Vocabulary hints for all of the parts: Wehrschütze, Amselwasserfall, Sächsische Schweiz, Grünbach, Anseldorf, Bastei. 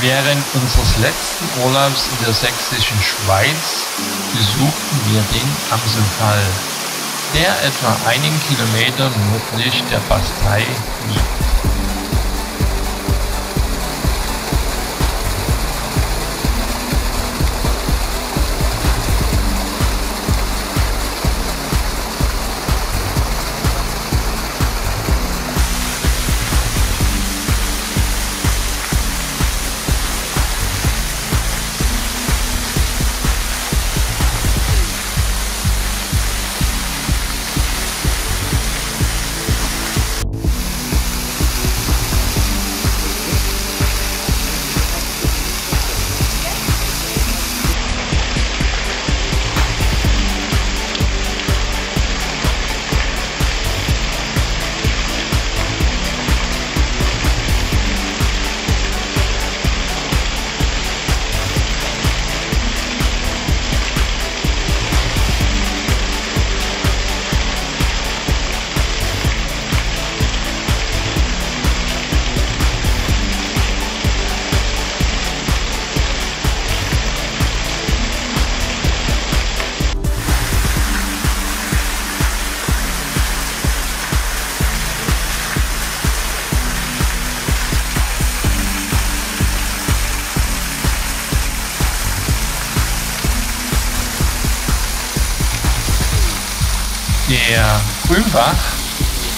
Während unseres letzten Urlaubs in der Sächsischen Schweiz besuchten wir den Amselfall, der etwa einen Kilometer nördlich der Bastei liegt. Der Grünbach,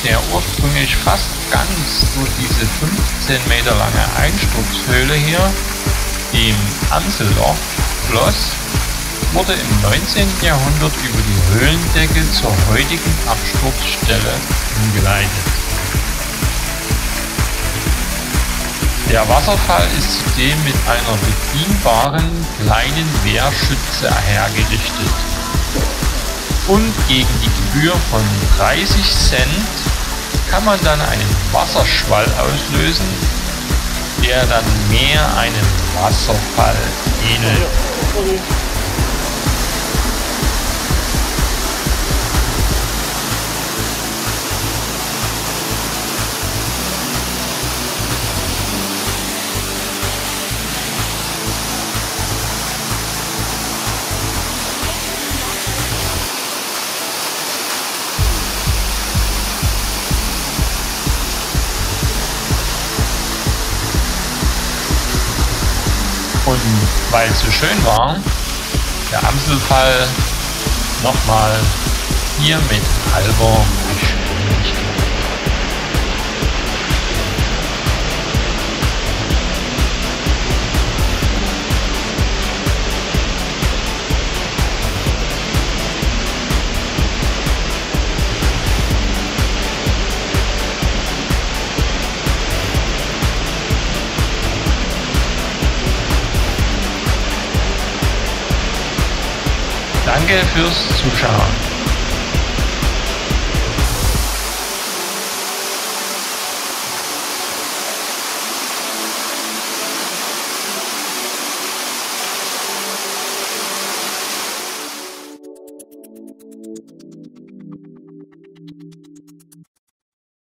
der ursprünglich fast ganz durch diese 15 Meter lange Einsturzhöhle hier im Anseldorf floss, wurde im 19. Jahrhundert über die Höhlendecke zur heutigen Absturzstelle umgeleitet. Der Wasserfall ist zudem mit einer bedienbaren kleinen Wehrschütze hergerichtet und gegen die Gebühr von 30 Cent kann man dann einen Wasserschwall auslösen, der dann mehr einem Wasserfall ähnelt. Und weil es so schön war, der Amselfall nochmal hier mit halber Geschwindigkeit. Danke fürs Zuschauen.